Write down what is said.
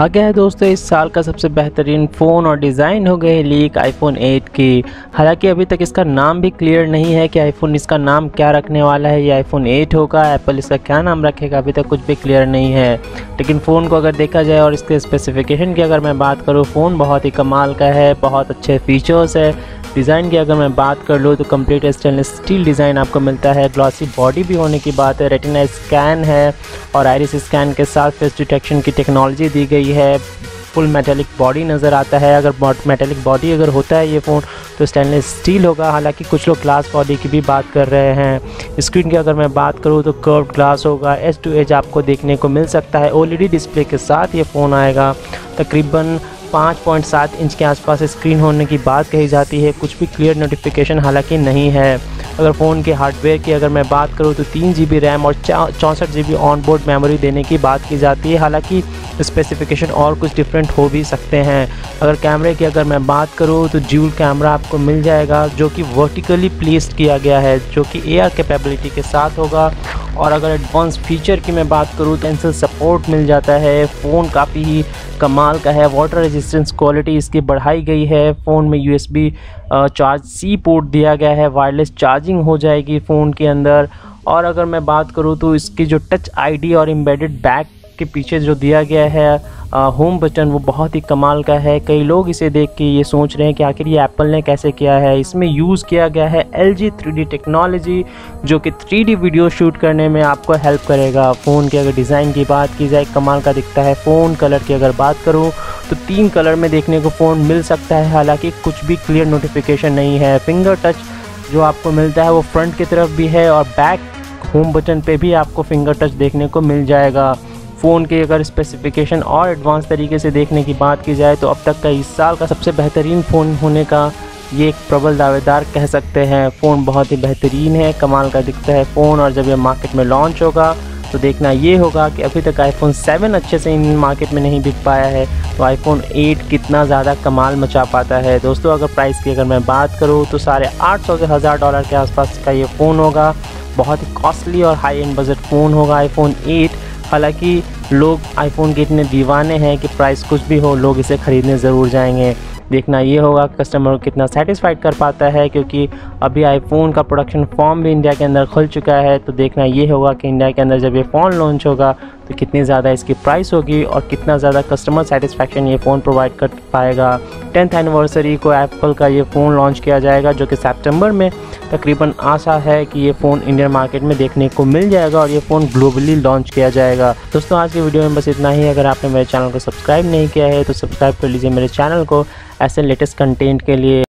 आ गया है दोस्तों इस साल का सबसे बेहतरीन फ़ोन और डिज़ाइन हो गए लीक आईफोन 8 की। हालांकि अभी तक इसका नाम भी क्लियर नहीं है कि आईफोन इसका नाम क्या रखने वाला है, ये आईफोन 8 होगा, एप्पल इसका क्या नाम रखेगा, अभी तक कुछ भी क्लियर नहीं है। लेकिन फ़ोन को अगर देखा जाए और इसके स्पेसिफिकेशन की अगर मैं बात करूँ, फ़ोन बहुत ही कमाल का है, बहुत अच्छे फीचर्स है। डिज़ाइन की अगर मैं बात कर लूँ तो कंप्लीट स्टेनलेस स्टील डिज़ाइन आपको मिलता है, ग्लॉसी बॉडी भी होने की बात है, रेटिना स्कैन है और आइरिस स्कैन के साथ फेस डिटेक्शन की टेक्नोलॉजी दी गई है। फुल मेटालिक बॉडी नज़र आता है, अगर मेटालिक बॉडी अगर होता है ये फ़ोन तो स्टेनलेस स्टील होगा। हालांकि कुछ लोग ग्लास बॉडी की भी बात कर रहे हैं। स्क्रीन की अगर मैं बात करूँ तो कर्व्ड ग्लास होगा, एज टू एज आपको देखने को मिल सकता है। ओएलईडी डिस्प्ले के साथ ये फ़ोन आएगा, तकरीबन 5.7 इंच के आसपास स्क्रीन होने की बात कही जाती है। कुछ भी क्लियर नोटिफिकेशन हालांकि नहीं है। अगर फ़ोन के हार्डवेयर की अगर मैं बात करूँ तो 3 GB रैम और 64 GB ऑनबोर्ड मेमोरी देने की बात की जाती है। हालांकि स्पेसिफिकेशन और कुछ डिफरेंट हो भी सकते हैं। अगर कैमरे की अगर मैं बात करूँ तो ड्यूल कैमरा आपको मिल जाएगा, जो कि वर्टिकली प्लेस्ड किया गया है, जो कि AR कैपेबिलिटी के साथ होगा। और अगर एडवांस फीचर की मैं बात करूँ तो पेंसिल सपोर्ट मिल जाता है। फ़ोन काफ़ी ही कमाल का है, वाटर रेजिस्टेंस क्वालिटी इसकी बढ़ाई गई है। फ़ोन में USB C पोर्ट दिया गया है, वायरलेस चार्जिंग हो जाएगी फ़ोन के अंदर। और अगर मैं बात करूँ तो इसकी जो टच ID और एम्बेडेड बैक के पीछे जो दिया गया है होम बटन, वो बहुत ही कमाल का है। कई लोग इसे देख के ये सोच रहे हैं कि आखिर ये एप्पल ने कैसे किया है। इसमें यूज़ किया गया है LG 3D टेक्नोलॉजी, जो कि 3D वीडियो शूट करने में आपको हेल्प करेगा। फ़ोन के अगर डिज़ाइन की बात की जाए, कमाल का दिखता है। फ़ोन कलर की अगर बात करूँ तो 3 कलर में देखने को फ़ोन मिल सकता है। हालाँकि कुछ भी क्लियर नोटिफिकेशन नहीं है। फिंगर टच जो आपको मिलता है वो फ्रंट की तरफ भी है और बैक होम बटन पर भी आपको फिंगर टच देखने को मिल जाएगा। फ़ोन के अगर स्पेसिफिकेशन और एडवांस तरीके से देखने की बात की जाए तो अब तक का इस साल का सबसे बेहतरीन फ़ोन होने का ये एक प्रबल दावेदार कह सकते हैं। फ़ोन बहुत ही बेहतरीन है, कमाल का दिखता है फ़ोन। और जब ये मार्केट में लॉन्च होगा तो देखना ये होगा कि अभी तक आईफोन 7 अच्छे से इन मार्केट में नहीं बिक पाया है, तो आईफोन 8 कितना ज़्यादा कमाल मचा पाता है। दोस्तों अगर प्राइस की अगर मैं बात करूँ तो $850 से $1000 के आसपास का ये फ़ोन होगा। बहुत ही कॉस्टली और हाई एंड बजट फ़ोन होगा आईफोन 8। हालांकि लोग आईफोन के इतने दीवाने हैं कि प्राइस कुछ भी हो लोग इसे ख़रीदने ज़रूर जाएंगे। देखना ये होगा कस्टमर कितना सेटिस्फाइड कर पाता है, क्योंकि अभी आईफोन का प्रोडक्शन फॉर्म भी इंडिया के अंदर खुल चुका है। तो देखना ये होगा कि इंडिया के अंदर जब ये फ़ोन लॉन्च होगा तो कितनी ज़्यादा इसकी प्राइस होगी और कितना ज़्यादा कस्टमर सेटिस्फेक्शन ये फ़ोन प्रोवाइड कर पाएगा। 10th एनिवर्सरी को एप्पल का ये फ़ोन लॉन्च किया जाएगा, जो कि सितंबर में तकरीबन आशा है कि ये फ़ोन इंडियन मार्केट में देखने को मिल जाएगा और ये फ़ोन ग्लोबली लॉन्च किया जाएगा। दोस्तों आज की वीडियो में बस इतना ही। अगर आपने मेरे चैनल को सब्सक्राइब नहीं किया है तो सब्सक्राइब कर लीजिए मेरे चैनल को ऐसे लेटेस्ट कंटेंट के लिए।